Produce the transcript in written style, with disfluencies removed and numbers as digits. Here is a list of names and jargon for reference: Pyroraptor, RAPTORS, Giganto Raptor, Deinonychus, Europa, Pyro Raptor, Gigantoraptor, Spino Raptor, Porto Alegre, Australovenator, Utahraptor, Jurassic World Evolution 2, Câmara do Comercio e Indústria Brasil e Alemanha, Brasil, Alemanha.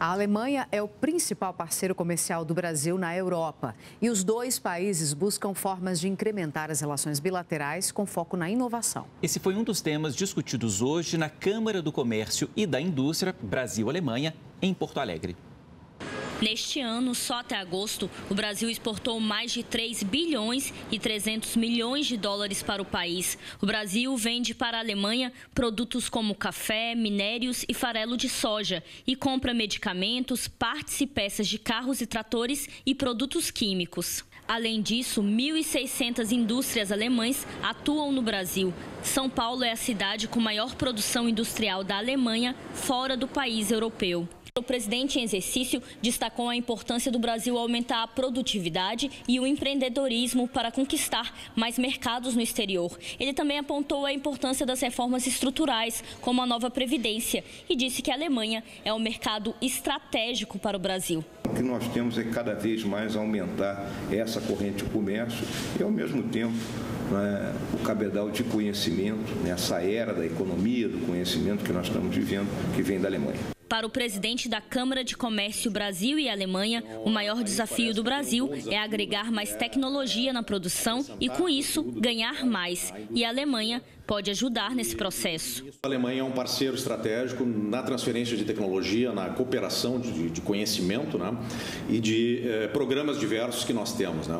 A Alemanha é o principal parceiro comercial do Brasil na Europa e os dois países buscam formas de incrementar as relações bilaterais com foco na inovação. Esse foi um dos temas discutidos hoje na Câmara do Comércio e da Indústria Brasil e Alemanha, em Porto Alegre. Neste ano, só até agosto, o Brasil exportou mais de 3 bilhões e 300 milhões de dólares para o país. O Brasil vende para a Alemanha produtos como café, minérios e farelo de soja e compra medicamentos, partes e peças de carros e tratores e produtos químicos. Além disso, 1.600 indústrias alemãs atuam no Brasil. São Paulo é a cidade com maior produção industrial da Alemanha fora do país europeu. O presidente em exercício destacou a importância do Brasil aumentar a produtividade e o empreendedorismo para conquistar mais mercados no exterior. Ele também apontou a importância das reformas estruturais, como a nova Previdência, e disse que a Alemanha é um mercado estratégico para o Brasil. O que nós temos é cada vez mais aumentar essa corrente de comércio e, ao mesmo tempo, o cabedal de conhecimento, nessa era da economia, do conhecimento que nós estamos vivendo, que vem da Alemanha. Para o presidente da Câmara de Comércio Brasil e Alemanha, o maior desafio do Brasil é agregar mais tecnologia na produção e, com isso, ganhar mais. E a Alemanha pode ajudar nesse processo. A Alemanha é um parceiro estratégico na transferência de tecnologia, na cooperação de conhecimento, né? E de programas diversos que nós temos. Né?